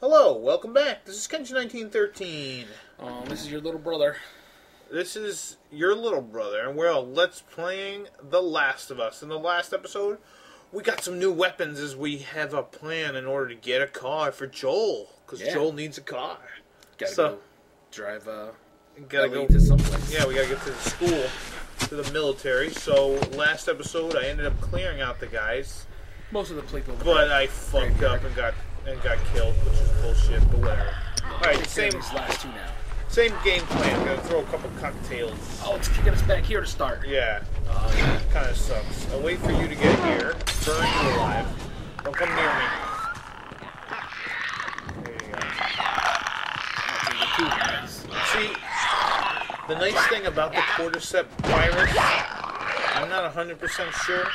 Hello, welcome back. This is Kenji 1913. This is your little brother. This is your little brother, and we're all Let's Playing The Last of Us. In the last episode, we got some new weapons as we have a plan in order to get a car for Joel, because Joel needs a car. Gotta go to someplace. Yeah, we gotta get to the school, to the military. So, last episode, I ended up clearing out the guys. Most of the people. But I fucked up and got killed, which is bullshit, but whatever. Alright, same game plan. I'm gonna throw a couple cocktails. Oh, let's get us back here to start. Yeah. Kinda sucks. I'll wait for you to get here. Burn you alive. Don't come near me. There you go. See, the nice thing about the Cordyceps virus, I'm not 100% sure,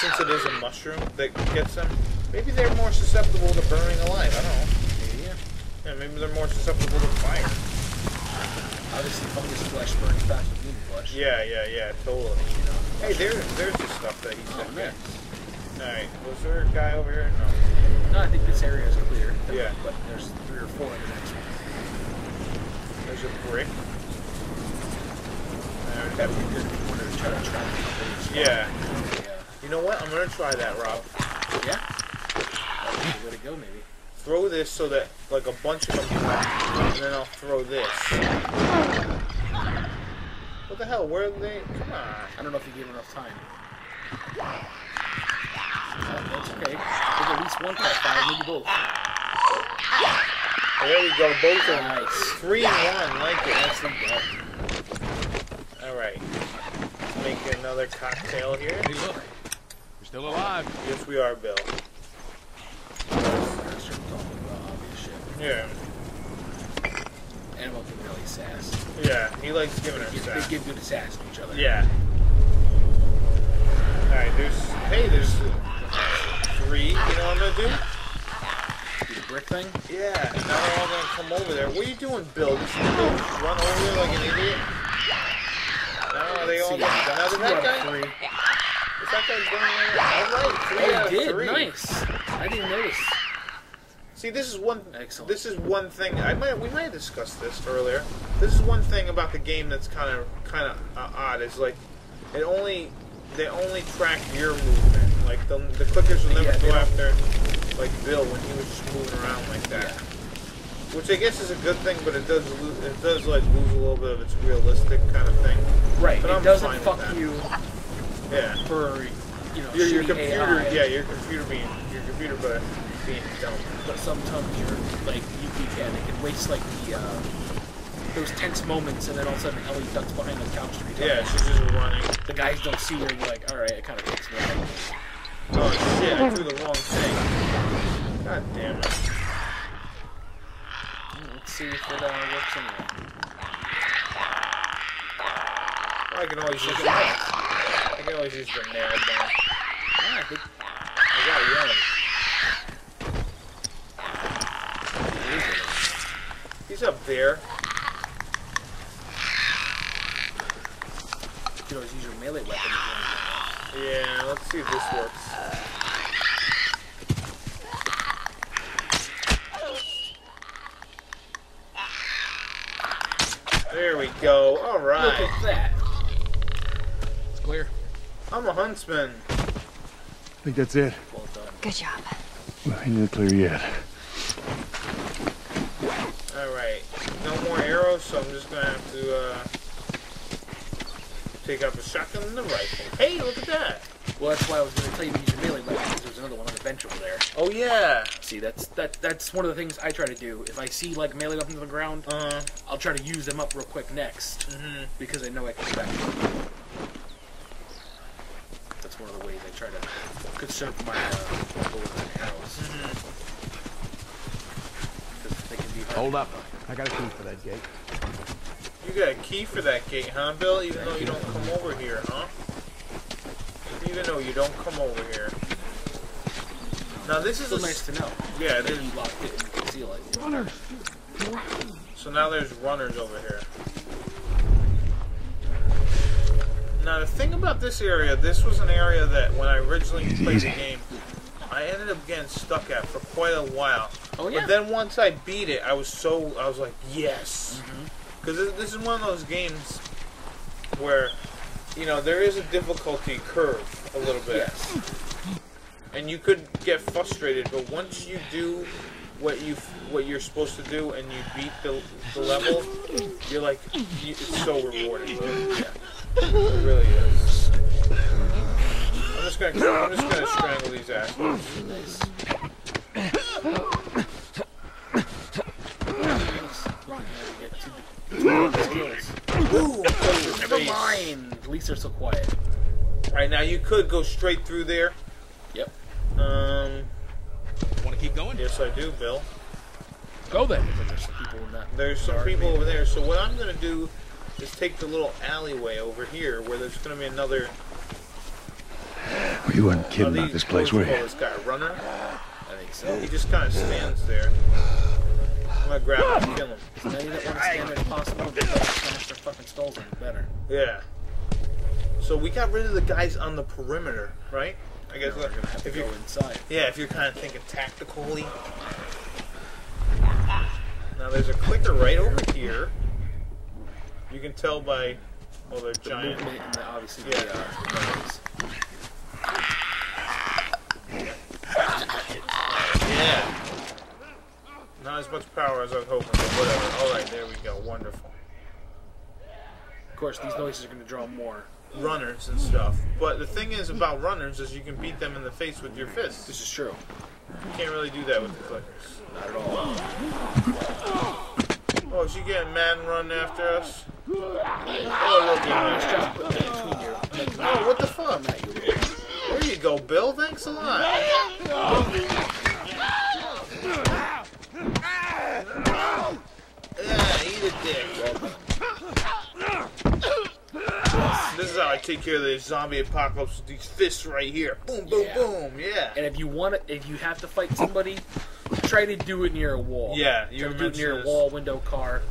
since it is a mushroom that gets them. Maybe they're more susceptible to burning alive. I don't know. Yeah, maybe they're more susceptible to fire. Obviously, fungus flesh burns faster than human flesh. Yeah, totally. You know, hey, there's the stuff that he said. Yeah. All right, was there a guy over here? No, I think this area is clear. Yeah, but there's 3 or 4 in the next one. There's a brick. That would be good if you wanted to try to trap people. Yeah. You know what? I'm gonna try that, Rob. Yeah. Way to go, maybe. Throw this so that like a bunch of them get back, and then I'll throw this. What the hell? Where are they? Come on! I don't know if you gave enough time. That's okay. There's at least one guy fired. Maybe both. There we go. Both of them. Nice. 3 and 1. Like it. That's the ball. All right. Let's make another cocktail here. Hey, look. You're still alive. Yes, we are, Bill. Yeah. Animal can really sass. Yeah, he likes giving her sass. They give good sass to each other. Yeah. Alright, there's 3. You know what I'm gonna do? Do the brick thing? Yeah, and now they're all gonna come over there. What are you doing, Bill? Just run over there like an idiot? No, they all got done. Now, did that guy? Is that guy going over there? Alright, 3 out of 3. Nice. I didn't notice. See, this is one thing we might have discussed this earlier. This is one thing about the game that's kind of odd. Is like they only track your movement. Like the clickers will never go after like Bill when he was just moving around like that. Yeah. Which I guess is a good thing, but it does like lose a little bit of its realistic kind of thing. Right. But it doesn't fuck you. Yeah. For your computer. AI. Yeah, your computer being dumb. But sometimes you're like you can waste like the those tense moments, and then all of a sudden Ellie ducks behind the couch to be done. Yeah, she's just running. The guys don't see her, and you're like, all right, it kind of takes me. Oh shit! I threw the wrong thing. God damn it! Let's see if it works anyway. Well, I can always use the nail gun. Yeah, I gotta yell him. He's up there. You can always use your melee weapon. Yeah, let's see if this works. There we go. All right. Look at that. It's clear. I'm a huntsman. I think that's it. Well done. Good job. Well, I didn't clear yet. So I'm just gonna have to take out the shotgun and the rifle. Hey, look at that! Well, that's why I was gonna tell you to use your melee weapon, because there's another one on the bench over there. Oh yeah. See, that's one of the things I try to do. If I see like melee weapons on the ground, I'll try to use them up real quick next, because I know I can get back. That's one of the ways I try to conserve my bullets and arrows. Because they can be hard. Hold up. I got a key for that gate. You got a key for that gate, huh, Bill? Even though you don't come over here, huh? Even though you don't come over here. Now this is nice to know. Yeah, then you locked it and conceal it. Runners. So now there's runners over here. Now the thing about this area, this was an area that when I originally played the game, I ended up getting stuck at for quite a while. Oh yeah. But then once I beat it, I was like, yes, because this is one of those games where, you know, there is a difficulty curve a little bit, yes. And you could get frustrated. But once you do what you're supposed to do and you beat the level, you're like, it's so rewarding. Yeah. It really is. I'm just gonna strangle these assholes. Nice. Never mind. At least they're so quiet. All right, now you could go straight through there. Yep. Want to keep going? Yes, I do, Bill. Go then. There's some people over there. So what I'm gonna do is take the little alleyway over here where there's gonna be another. You weren't kidding about this place, were you? This guy, runner. I think so. He just kind of stands there. I'm gonna grab him and kill him. So now you don't want to stand there if possible, but smash their fucking skulls in better. Yeah. So we got rid of the guys on the perimeter, right? I guess we're gonna have to go inside. Yeah, if you're kind of thinking tactically. Now there's a clicker right over here. You can tell by, well, they're giant. The movement and obviously yeah. The noise. Yeah. Not as much power as I was hoping, but whatever. Alright, there we go. Wonderful. Of course, these noises are going to draw more runners and stuff. But the thing is about runners is you can beat them in the face with your fists. This is true. You can't really do that with the clickers. Not at all. Oh, is she getting mad and running after us? Oh, look at her. Oh, what the fuck? There you go, Bill. Thanks a lot. Yeah, eat a dick. This is how I take care of the zombie apocalypse with these fists right here. Boom, boom, boom. Yeah. And if you have to fight somebody, try to do it near a wall. Yeah, you do it near a wall, window, car,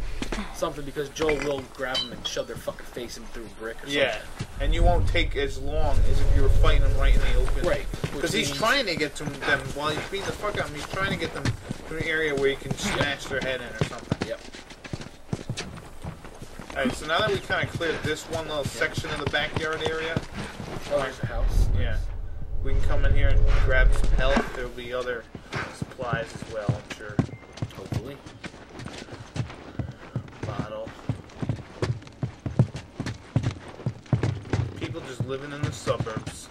something, because Joel will grab them and shove their fucking face in through a brick or something. Yeah, and you won't take as long as if you were fighting them right in the open. Right. Because he's trying to get to them while he's beating the fuck out of them. He's trying to get them to an area where you can smash their head in or something. Yep. Alright, so now that we kind of cleared this one little section of the backyard area. Oh, there's a house. Yeah. We can come in here and grab some health. There'll be other supplies as well, I'm sure. Hopefully. Bottle. People just living in the suburbs.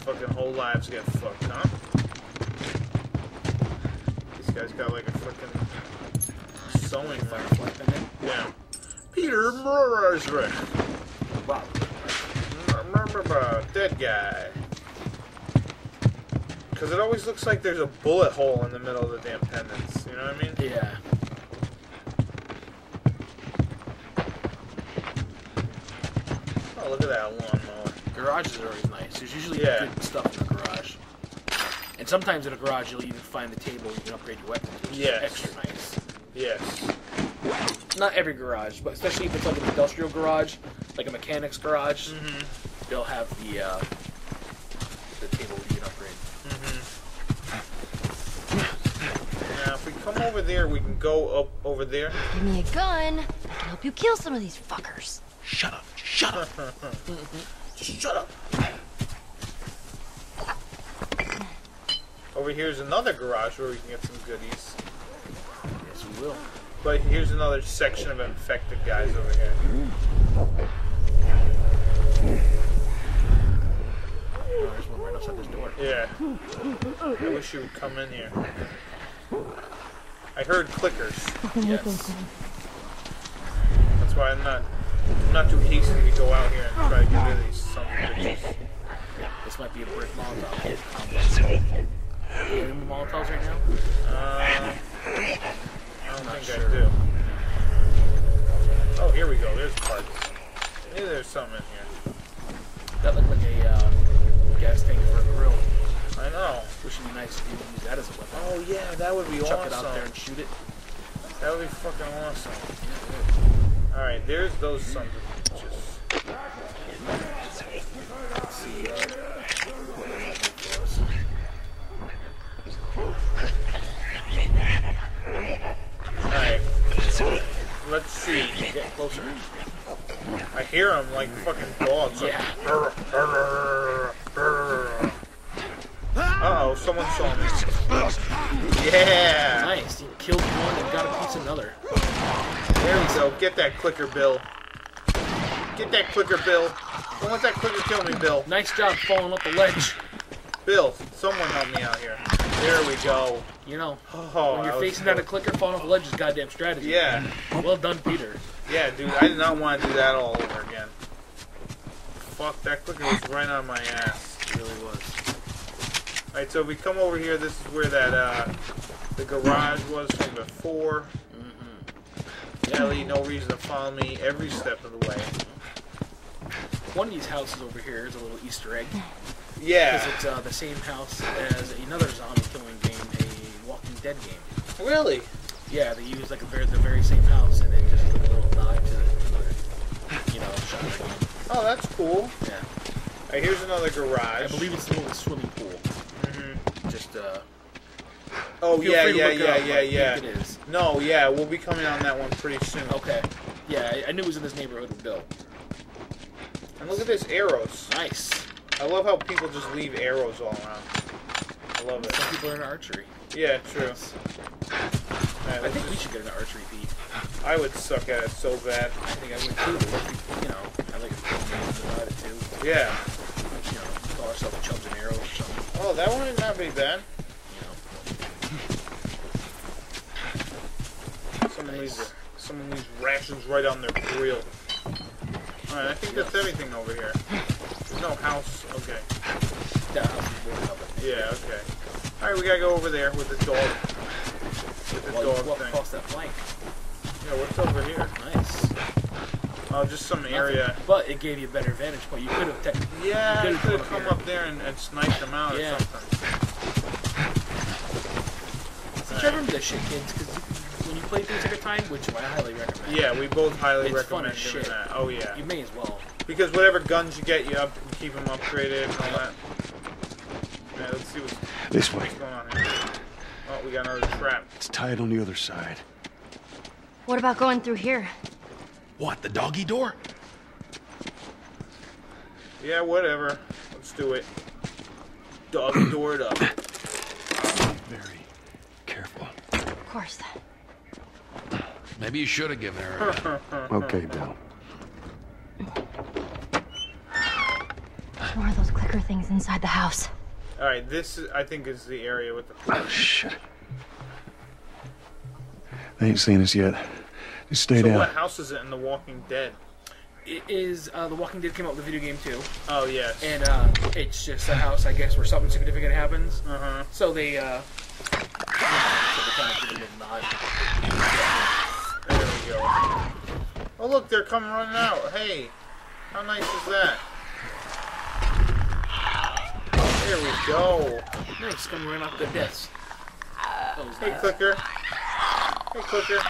Fucking whole lives get fucked, huh? This guy's got like a fucking sewing knife in it. Yeah. Peter Mrazrick. Dead guy. Because it always looks like there's a bullet hole in the middle of the damn pendants. You know what I mean? Yeah. Oh, look at that lawnmower. Garages are always nice. There's usually good stuff in the garage. And sometimes in a garage, you'll even find the table you can upgrade your weapons, which is extra nice. Yes. Not every garage, but especially if it's like an industrial garage, like a mechanic's garage, they'll have the table you can upgrade. Now, if we come over there, we can go up over there. Give me a gun. I can help you kill some of these fuckers. Shut up. Shut up. Shut up! Over here's another garage where we can get some goodies. Yes, we will. But here's another section of infected guys over here. Oh, there's one right outside this door. Yeah. I wish you would come in here. I heard clickers. Yes. That's why I'm not too hasty to go out here and try to get rid of these some bitches. This might be a brick Molotov. Are you doing Molotovs right now? I don't think I do. Oh, here we go. There's parts. Maybe there's something in here. That looked like a gas tank for a grill. I know. Which would be nice if you could use that as a weapon. Oh, yeah, that would be awesome. Chuck it out there and shoot it. That would be fucking awesome. Yeah, alright, there's those sons of bitches. Let's see, what do we have for us? see as you get closer. I hear them like fucking dogs. Like, uh-oh, someone saw me. Yeah! Nice, you killed one and got a piece of another. There we go, get that clicker, Bill. Get that clicker, Bill. Don't let that clicker kill me, Bill. Nice job falling up the ledge. Bill, someone help me out here. There we go. You know, when you're facing down a clicker, falling off the ledge is goddamn strategy. Yeah. Well done, Peter. Yeah, dude, I did not want to do that all over again. Fuck, that clicker was right on my ass. It really was. Alright, so we come over here. This is where that, the garage was from before. Mm-hmm. Ellie, no reason to follow me every step of the way. One of these houses over here is a little Easter egg. Yeah. Because it's the same house as another zombie killing game, a Walking Dead game. Really? Yeah, they use like the very same house and then just a little nod to another, you know, shot game. Oh, that's cool. Yeah. Alright, here's another garage. I believe it's a little swimming pool. Mm-hmm. Just, oh, yeah. It is. No, yeah, we'll be coming on that one pretty soon. Okay. Yeah, I knew it was in this neighborhood with Bill. And look at this arrows. Nice. I love how people just leave arrows all around. I love it. Some people are in archery. Yeah, true. Nice. Right, I think we should get an archery beat. I would suck at it so bad. I think I would too. You know, I like about it too. Yeah. You know, call ourselves a chubs and arrows or something. Oh, that wouldn't not be bad. You know. Someone leaves rations right on their grill. Alright, I think that's everything over here. There's no house. Okay. Yeah, okay. Alright, we gotta go over there with the dog. With the dog thing. Across that flank. Yeah, what's over here? Nice. Oh, just some area. But it gave you a better vantage point. You could have technically. Yeah, you could have come up there and sniped them out or something. So remember this shit, kids, because when you play things at a time, which I highly recommend. Yeah, we both highly recommend doing that. Oh yeah. You may as well. Because whatever guns you get, you keep them upgraded and all that. Yeah, let's see what's going on here. Oh, we got another trap. It's tied on the other side. What about going through here? What, the doggy door? Yeah, whatever. Let's do it. Doggy door it up. Very careful. Of course. Maybe you should have given her a... Okay, Bill. There's more of those clicker things inside the house. Alright, this, I think, is the area with the... Oh, shit. They ain't seen us yet. Just stay down. So what house is it in The Walking Dead? It is, The Walking Dead came out with the video game, too. Oh, yes. And, it's just a house, I guess, where something significant happens. Uh-huh. So they, There we go. Oh look, they're coming running out. Hey, how nice is that? There we go. Nice, coming right off the desk. Hey, clicker. Hey, clicker.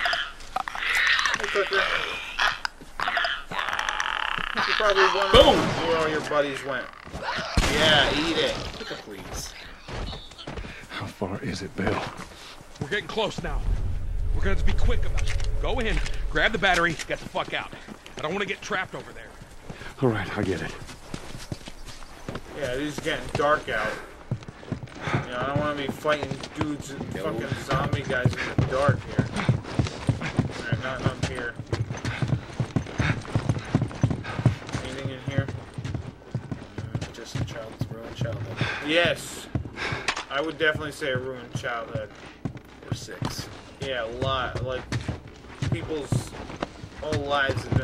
Hey, clicker. You probably wondering where all your buddies went. Yeah, eat it. Clicker, please. How far is it, Bill? We're getting close now. We're gonna have to be quick about it. Go in, grab the battery, get the fuck out. I don't want to get trapped over there. All right, I get it. Yeah, it is getting dark out. You know, I don't want to be fighting dudes and fucking zombie guys in the dark here. All right, not up here. Anything in here? Just a child's ruined childhood. Yes, I would definitely say a ruined childhood. Or six. Yeah, a lot. Like, people's whole lives have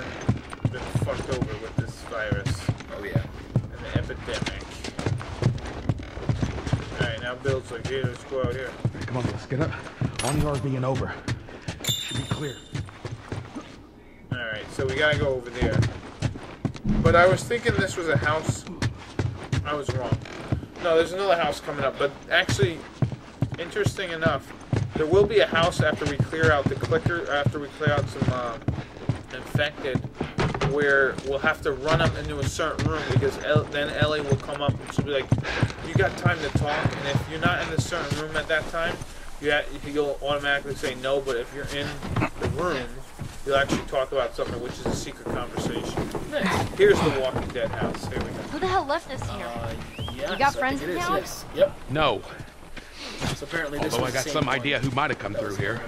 been fucked over with this virus. Oh yeah. And the epidemic. Alright, now Bill's like, hey, let's go out here. Come on, let's get up. On the RV and over. Should be clear. Alright, so we gotta go over there. But I was thinking this was a house. I was wrong. No, there's another house coming up, but actually, interesting enough, there will be a house after we clear out the clicker, after we clear out some infected, where we'll have to run up into a certain room because then Ellie will come up and she'll be like, you got time to talk, and if you're not in a certain room at that time, you'll automatically say no, but if you're in the room, He'll actually talk about something which is a secret conversation. Nice. Here's the Walking Dead house. Here we go. Who the hell left us here? Yes, you got friends in town? Yes. Yep. No. So apparently this Although I got some idea who might have come through here.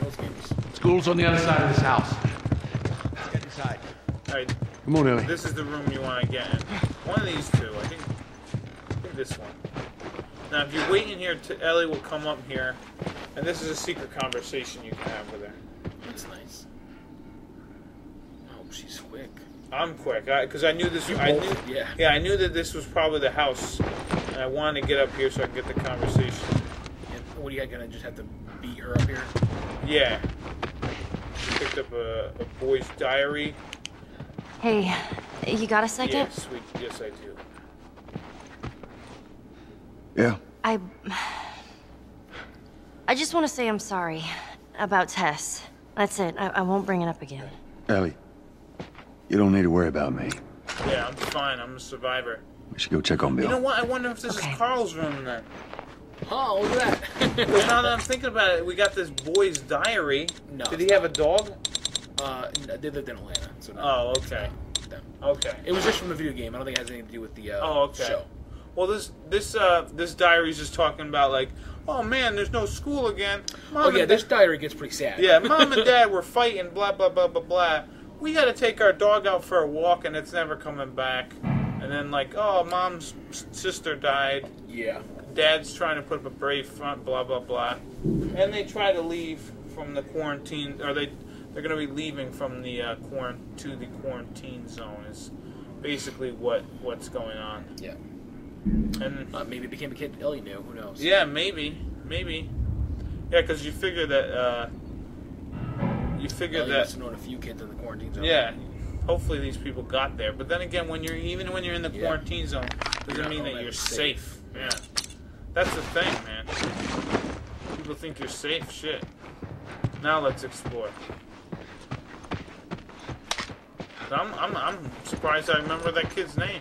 School's on the other side of this house. Let's get inside. All right. Come on, Ellie. This is the room you want to get in. One of these two, I think this one. Now, if you're waiting here, Ellie will come up here, and this is a secret conversation you can have with her. That's nice. Oh, she's quick. I'm quick, because I knew this. I knew that this was probably the house, and I wanted to get up here so I could get the conversation. And what are you gonna just have to beat her up here? Yeah. She picked up a boy's diary. Hey, you got a second? Yeah, sweet. Yes, I do. Yeah. I just want to say I'm sorry about Tess. That's it. I won't bring it up again. Ellie, you don't need to worry about me. Yeah, I'm fine. I'm a survivor. We should go check on Bill. You know what? I wonder if this is Carl's room then. Oh, look at that. Well, now that I'm thinking about it, we got this boy's diary. No. Did he have a dog? They lived in Atlanta. So no. Oh, okay. No. Okay. It was just from the video game. I don't think it has anything to do with the show. Well, this diary's just talking about like, oh man, there's no school again. Mom this diary gets pretty sad. Yeah, Mom and Dad were fighting, blah blah blah blah blah. We got to take our dog out for a walk, and it's never coming back. And then like, oh, Mom's sister died. Yeah. Dad's trying to put up a brave front, blah blah blah. And they try to leave from the quarantine, or they're gonna be leaving from the quarantine zone. Is basically what's going on. Yeah. And maybe it became a kid Ellie knew. Who knows? Yeah, maybe. Yeah, because you figure that Ellie must have known a few kids in the quarantine zone. Yeah, hopefully these people got there. But then again, even when you're in the quarantine zone, doesn't mean that you're safe. Yeah, that's the thing, man. People think you're safe. Shit. Now let's explore. I'm surprised I remember that kid's name.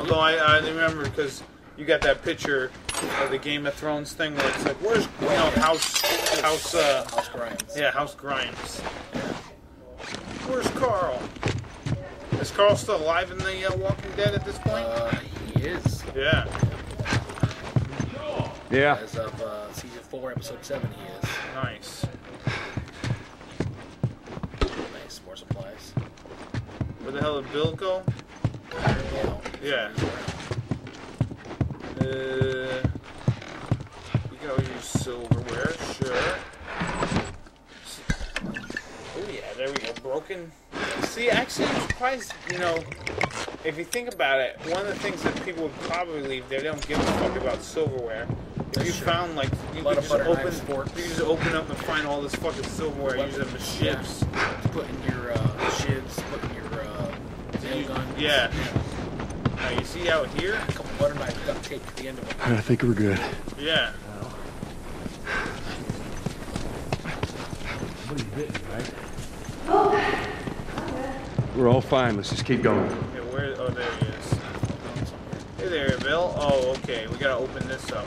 Although I remember because you got that picture of the Game of Thrones thing where it's like, where's House Grimes? Yeah, House Grimes. Where's Carl? Is Carl still alive in the Walking Dead at this point? He is. Yeah. Yeah. As of season 4, episode 7, he is. Nice. Nice. More supplies. Where the hell did Bill go? Yeah. We gotta use silverware, sure. Oh yeah, there we go. Broken. See, actually, I'm surprised. You know, if you think about it, one of the things that people would probably leave there, they don't give a fuck about silverware. If you found like you could just open up and find all this fucking silverware, use them as ships. Yeah. Put in your ships. Put in your guns. Yeah. Now, you see out here? A couple butter knives duct tape at the end of it. I think we're good. Yeah. What are you doing, right? Oh. We're all fine. Let's just keep going. Okay, where? Oh, there he is. Hey there, Bill. Oh, okay. We gotta open this up.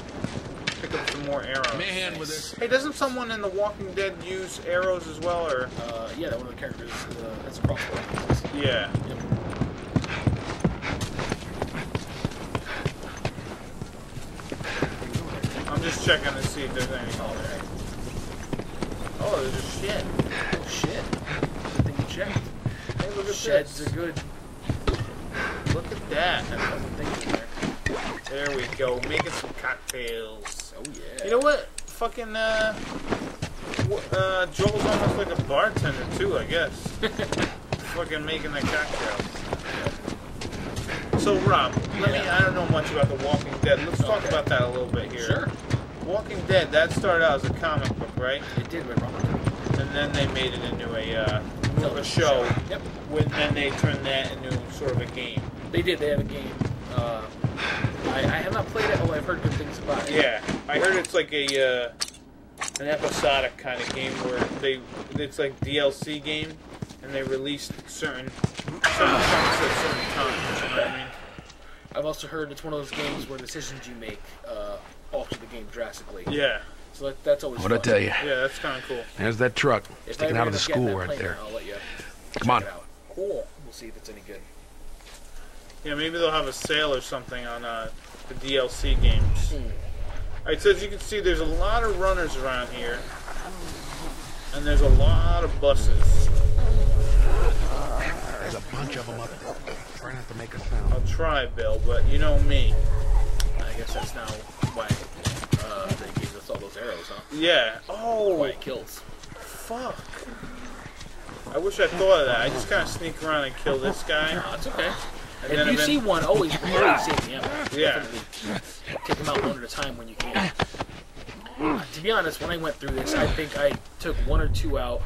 Pick up some more arrows. Man, with this. Hey, doesn't someone in The Walking Dead use arrows as well, or? Yeah, one of the characters. That's a crossbow. Yeah. Yep. I'm just checking to see if there's anything all there. Oh, there's a shed. Oh, shit. Good thing you checked. Hey, look at Sheds this. Are good. Look at that. That's what I'm thinking there. There we go. Making some cocktails. Oh, yeah. You know what? Fucking, Joel's almost like a bartender, too, I guess. Fucking making the cocktails. So, Rob, I don't know much about The Walking Dead. Let's talk about that a little bit here. Sure. Walking Dead, that started out as a comic book, right? It did, right, Robert? And then they made it into a show. Yep. And then they turned that into sort of a game. They did. They have a game. I have not played it. Oh, I've heard good things about it. Yeah, I heard it's like a an episodic kind of game where it's like DLC game, and they released certain chunks at certain times. You know what I mean? I've also heard it's one of those games where decisions you make alter the game drastically. Yeah. So that's always. What I tell you? Yeah, that's kind of cool. There's that truck sticking out of the school right there. I'll let you. Come on. Cool. We'll see if it's any good. Yeah, maybe they'll have a sale or something on the DLC games. Alright, so as you can see, there's a lot of runners around here. And there's a lot of buses. There's a bunch of them up there. Try not to make a sound. I'll try, Bill, but you know me. I guess that's now why they gave us all those arrows, huh? Yeah. Oh! Why it kills. Fuck. I wish I thought of that. I just kind of sneak around and kill this guy. No, it's okay. And if you see one, always save the ammo. Yeah. Take them out one at a time when you can. To be honest, when I went through this, I think I took one or two out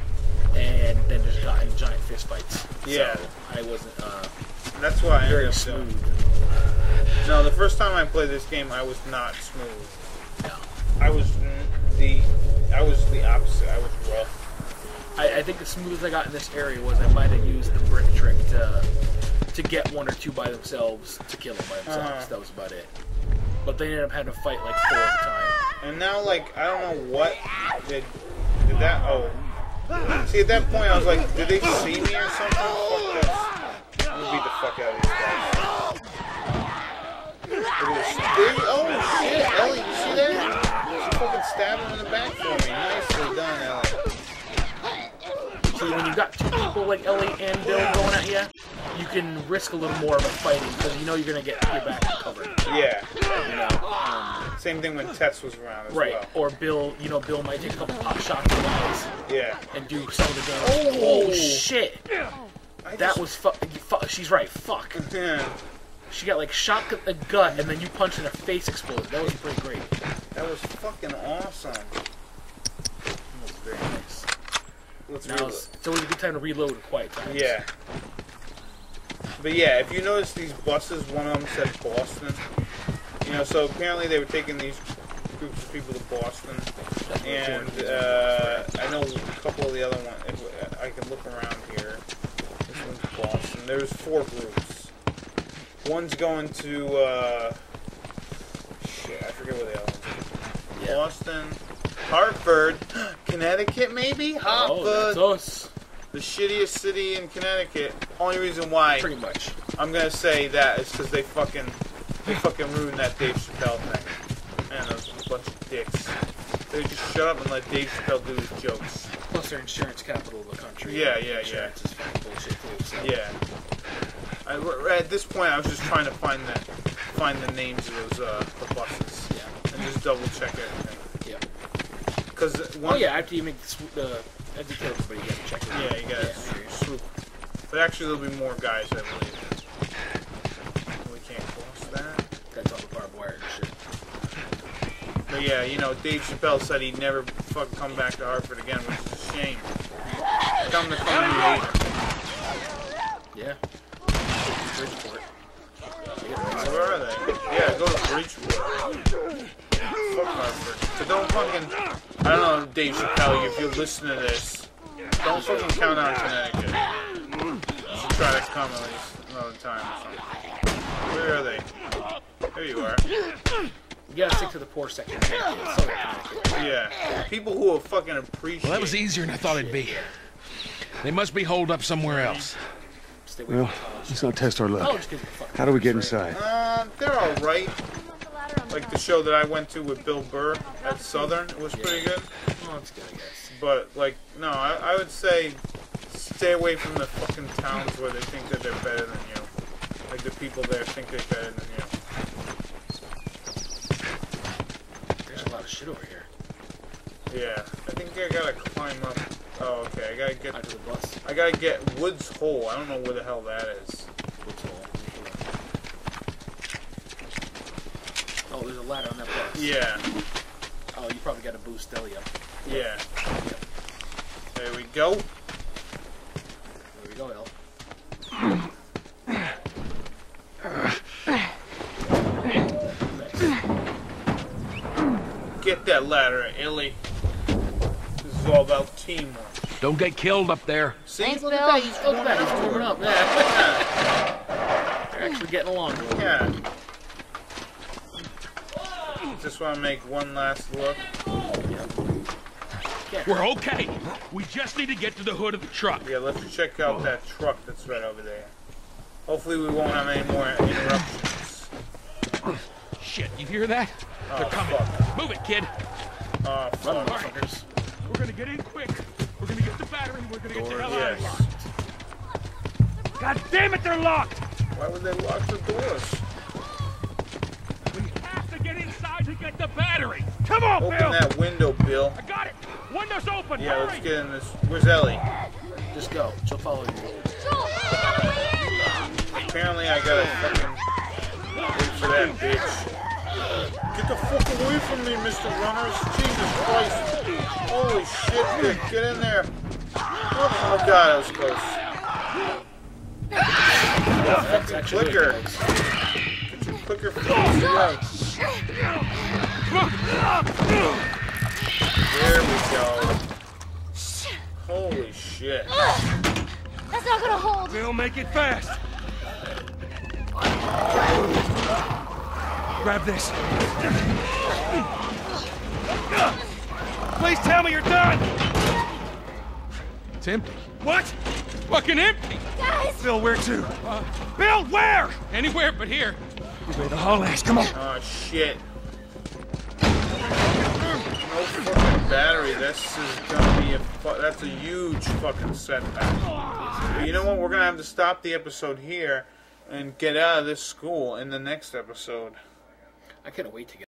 and then just got in giant fist fights. Yeah. So I wasn't that's why I very smooth. No, the first time I played this game, I was not smooth. No. I was the opposite. I was rough. I think the smoothest I got in this area was I might have used the brick trick to get one or two by themselves, to kill them by themselves. That was about it. But they ended up having to fight like four at a time. And now, like, I don't know what did that. Oh, see, at that point, I was like, did they see me or something? Fuck this. I'm gonna beat the fuck out of these guys. Oh shit, Ellie, you see that? She fucking stabbed him in the back for me. Nicely done, Ellie. So when you got two people like Ellie and Bill going at you, you can risk a little more of a fighting because you know you're gonna get your back covered. Yeah. You know, same thing when Tess was around as well. Or Bill, you know, Bill might take a couple pop shots in the eyes. Yeah. And do some of the damage. Oh, shit! That was she's right, fuck. Yeah. She got like shot in the gut and then you punched and her face exploded. That was pretty great. That was fucking awesome. That was very nice. It's always a good time to reload in quiet times. Yeah. But yeah, if you notice these buses, one of them said Boston. You know, so apparently they were taking these groups of people to Boston. And I know a couple of the other ones. If I can look around here. This one's Boston. There's four groups. One's going to, shit, I forget where the other one's. Boston, Hartford, Connecticut maybe? Hartford. Oh, that's us. The shittiest city in Connecticut. Only reason why pretty much I'm gonna say that is because they fucking ruined that Dave Chappelle thing. Man, those bunch of dicks. They just shut up and let Dave Chappelle do his jokes. Plus, they're insurance capital of the country. Yeah, yeah, yeah. Is fucking bullshit too, so. Yeah. At this point, I was just trying to find the names of those the buses. Yeah. And just double check everything. Yeah. Because after you make the I'd kill everybody, you gotta check it out. Yeah, you gotta swoop. But actually, there'll be more guys, I believe. We can't cross that. That's all the barbed wire and shit. But yeah, you know, Dave Chappelle said he'd never fucking come back to Hartford again, which is a shame. Come to Columbia later. Yeah. Bridgeport. Where are they? Yeah, go to Bridgeport. Fuck Hartford. But don't fucking... I don't know, Dave Chappelle, if you listen to this, don't fucking count on Connecticut. You should try to come at least another time or something. Where are they? There you are. You gotta stick to the poor section. Yeah. People who will fucking appreciate. Well, that was easier than I thought it'd be. They must be holed up somewhere else. Well, let's not test our luck. How do we get inside? They're alright. Like the show that I went to with Bill Burr at Southern, it was pretty good. Oh, that's good, I guess. But, like, no, I would say stay away from the fucking towns where they think that they're better than you. Like, the people there think they're better than you. There's a lot of shit over here. Yeah, I think I gotta climb up. Oh, okay, I gotta get... Out of the bus. I gotta get Woods Hole. I don't know where the hell that is. Woods Hole. Oh, there's a ladder on that bus. Yeah. Oh, you probably got to boost Ellie up. Yeah. There we go. There we go, Ellie. Get that ladder, Ellie. This is all about teamwork. Don't get killed up there. See? Thanks, Bill. He's going back. He's warming up. Yeah. They're actually getting along. Yeah. Just want to make one last look. Yeah. We're okay. We just need to get to the hood of the truck. Yeah, let's check out that truck that's right over there. Hopefully we won't have any more interruptions. Shit, you hear that? Oh, they're coming. Fuck. Move it, kid. Oh, fuck. All right. We're gonna get in quick. We're gonna get the battery. We're gonna get the hell out of here. God damn it, they're locked! Why would they lock the doors? To get the battery. Come on, Bill! Open that window, Bill. I got it! Window's open! Yeah, hurry. Let's get in this. Where's Ellie? Just go. She'll follow you. Joel, we gotta weigh in! Apparently I gotta fucking wait for that bitch. Get the fuck away from me, Mr. Runners! Jesus Christ! Holy shit, Vic. Get in there! Oh god, that was close. That's actually clicker. Get your clicker for the there we go. Shit. Holy shit. That's not gonna hold. We'll make it fast. Grab this. Please tell me you're done. It's empty. What? Fucking empty. Guys. Bill, where to? Bill, where? Anywhere but here. You made the whole ass, come on! Oh shit. No fucking battery, this is gonna be a that's a huge fucking setback. But you know what, we're gonna have to stop the episode here and get out of this school in the next episode. I can't wait to get